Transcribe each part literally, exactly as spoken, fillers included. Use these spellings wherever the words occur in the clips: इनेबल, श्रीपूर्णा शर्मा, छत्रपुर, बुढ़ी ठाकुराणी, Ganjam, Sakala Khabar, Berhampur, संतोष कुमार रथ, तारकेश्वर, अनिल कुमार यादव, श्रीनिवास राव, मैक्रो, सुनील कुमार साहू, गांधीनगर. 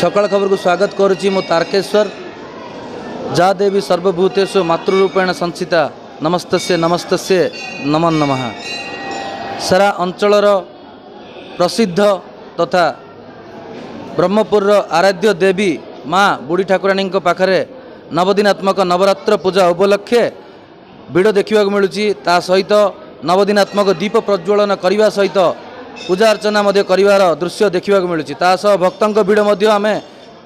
सकाल खबर को स्वागत करुच्ची मो तारकेश्वर जा देवी सर्वभूतेषु मातृरूपेण संस्थिता नमस्तस्य नमस्तस्य नमन नमः। सारा अंचलर प्रसिद्ध तथा ब्रह्मपुर आराध्य देवी माँ बुढ़ी ठाकुराणी पाखे नवदिनात्मक नवरात्र पूजा उपलक्षे भिड़ देखा मिलूँ ता सहित नवदिनात्मक दीप प्रज्वलन करने सहित पूजा अर्चना करार दृश्य देखा मिलूँ तासह भक्त भिड़ आम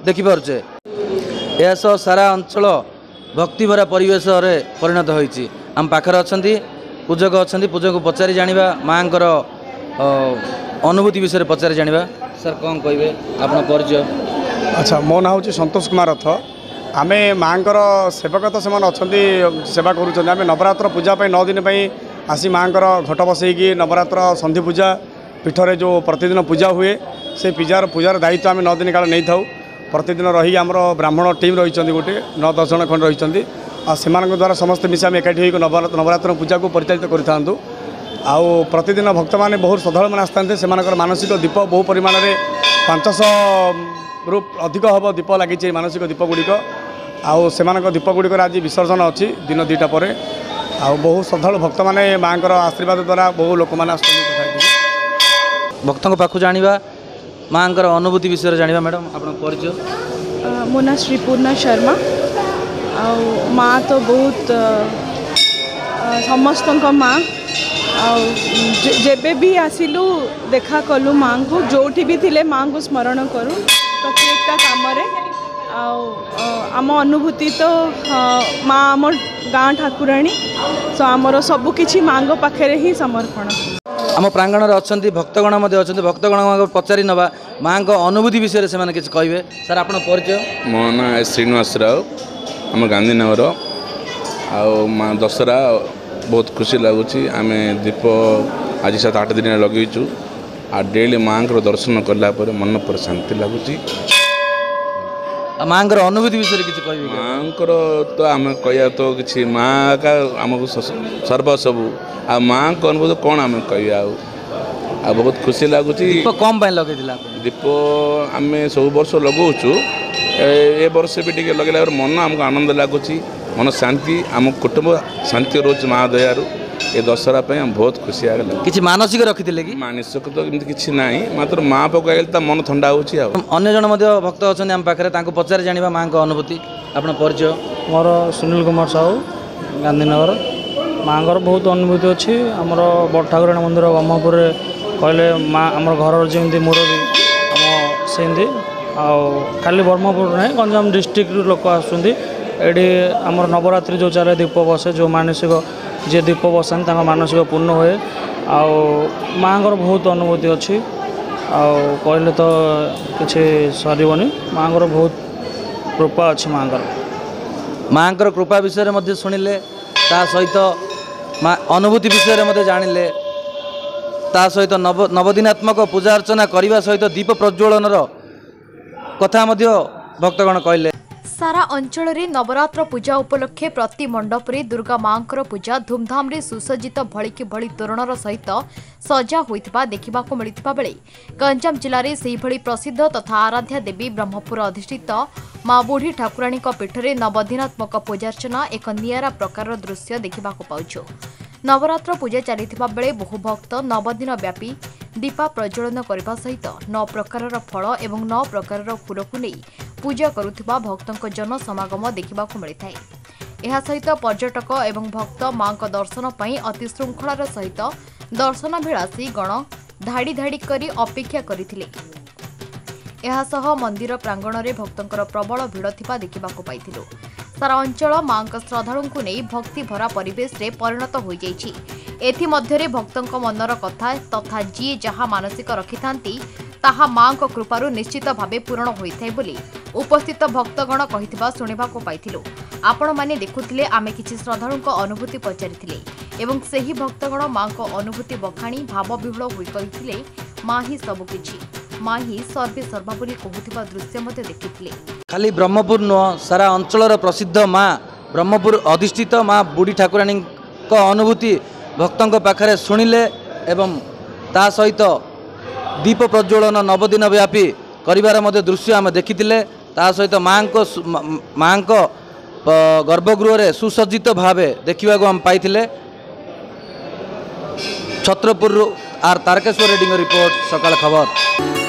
देखिपे यह सह सारा अंचल भक्तिभरा परिवेश परिणत होती आम पाखे अच्छा पूजक अच्छा पूजक पचारि जाना माँ अनुभूति विषय पचारि जाना सर कौन कहे आप परिचय। अच्छा मो ना हूँ संतोष कुमार रथ आमे माँ सेवक तो से सेवा करें नवरात्र पूजा नौ दिन आसी माँ घट बसई नवरात्र संधि पूजा पीठरे जो प्रतिदिन पूजा हुए से पूजार पूजार दायित्व आम नौ दिन काल नहीं था प्रतिदिन रही आम ब्राह्मण टीम रही गोटे नौ दस जन खंड रही से द्वारा समस्त मिसा आम एकाठी हो नवरात्र नवरात्र पूजा को परिचालित करें आउ प्रतिदिन भक्त मैंने बहुत श्रद्धा मैंने आसता से मानसिक दीप बहु परिमाण में पाँचश रु अधिक हम दीप लगी मानसिक दीप गुड़िक आउ से दीप गुड़िक आज विसर्जन अच्छी दिन दुईटा पर आउ बहु श्रद्धा भक्त मैंने माँ आशीर्वाद द्वारा बहु लोक मैंने आस भक्त पाख जाना माँ अनुभूति विषय जाना। मैडम आप परिचय। मो ना श्रीपूर्णा शर्मा माँ तो बहुत समस्त माँ जेबे भी आसिलु देखा कलु माँ को जोठी भी थिले माँ को स्मरण करूँ प्रत्येकता काम आम अनुभूति तो माँ आम गाँ ठाकुराणी सो आमर सबकि माँ पाखे ही समर्पण आम प्रांगण अच्छा भक्तगण अच्छा भक्तगण पचारि ना माँ अनुभूति विषय से किसी कहे सर आप परिचय। मो ना श्रीनिवास राव आम गांधीनगर आँ दसरा बहुत खुशी लगुच आम दीप आज सात आठ दिन लगेचु आ डेली माँ दर्शन कलापर मन पर शांति लगुच माँ अनुभूति विषय किसी कहे माँ तो आम कह तो कि माँ का आमको सर्व सबू आ माँ को अनुभूत कौन आम कह बहुत खुशी लगुच कम लगे दीप आम सब वर्ष लगौचु ए वर्ष भी टी लगे मन आमको आनंद लगुच मन शांति आम कुटुंब शांति रोच माँ दयारू ये दशहरा आम बहुत खुशी आगे कि मानसिक रखी थे मानसिक तो किसी ना मात्र माँ पाक मन थंडा होने भक्त अच्छा आम पाखे पचारि जाना माँ का अनुभूति आप परिचय। मोर सुनील कुमार साहू गांधीनगर माँ घर बहुत अनुभूति अच्छी आमर बड़ ठाकुराणी मंदिर ब्रह्मपुर कहले माँ आम घर जमी मुरबी आम सेमती खाली ब्रह्मपुर ना गंजाम डिस्ट्रिक्ट लोक आसुँचे आमर नवरात्रि जो चले दीप बसे जो मानसिक जी दीप बसानी मानसिक पूर्ण हुए आउ माँ घर बहुत अनुभूति अच्छी आउ कहले तो किसी सरबनी माँ घर बहुत कृपा अच्छी माँ घर माँ कृपा विषय शुणिले ता सहित माँ अनुभूति विषय मत जानिले ता सहित नव नवदिनात्मक पूजा अर्चना करने सहित दीप प्रज्वलन कथा भक्तगण कहले। सारा अंचल रे नवरात्र पूजा उपलक्षे प्रति मंडप रे दुर्गा माँ पूजा धूमधाम रे सुसज्जित भली की भली तोरणर सहित सजा होइतबा देखिबा को मिलितबा बेले गंजाम जिला रे सेहि भली प्रसिद्ध तथा आराध्या देवी ब्रह्मपुर अधिष्ठित माँ बुढ़ी ठाकुराणी पीठ में नवदिनात्मक पूजार्चना एक निरा प्रकार दृश्य देखा पाचु। नवरात्र पूजा चली बहु भक्त नवदिन व्यापी दीपा प्रज्वलन करने सहित नौ प्रकार फल एवं नौ प्रकार फूल को नहीं पूजा करुवा भक्तों जनसमागम देखा मिलता है। यह सहित पर्यटक एवं भक्त माँ दर्शन पर अति श्रृंखलार सहित दर्शनाभिलाषी गण धाड़ी धाड़ी करी अपेक्षा करते एहासह मंदिर प्रांगण में भक्तंकर प्रबल भिड़ थिबा देखिबा को पाइथिलु। सारा अंचल माँ श्रद्धालु को नहीं भक्ति भरा परिवेश रे परिणत हो जाइछि। एथि मध्यरे भक्तंक मनर कथा तथा जी जहाँ मानसिक रखि थांती ताहा माँ कृपारु निश्चित भावे पूरण होइथाय बोली उपस्थित भक्तगण कहिथिबा सुनिबा को पाइथिलु। आपण माने देखुथिले आमे किछि श्रद्धालुक अनुभूति पचारिथिले एवं सेही भक्तगण माँ अनुभूति बखाणी भाव विह्वल होई कहिथिले माँ ही सबकिछि माँ ही सर्वे सर्वा बोली कहूथिबा दृश्य मते देखिथिले। खाली ब्रह्मपुर नुह सारा अंचलर प्रसिद्ध माँ ब्रह्मपुर अधिष्ठित माँ बुढ़ी ठाकुराणी अनुभूति भक्तों पाखे शुणिले एवं ता सहित दीप प्रज्वलन नवदिन व्यापी कर दृश्य आम देखी सहित माँ को माँ को गर्भगृह रे सुसज्जित भाव देखा आम पाई छत्रपुर आर तारकेश्वर रेड्डी रिपोर्ट सकाल खबर।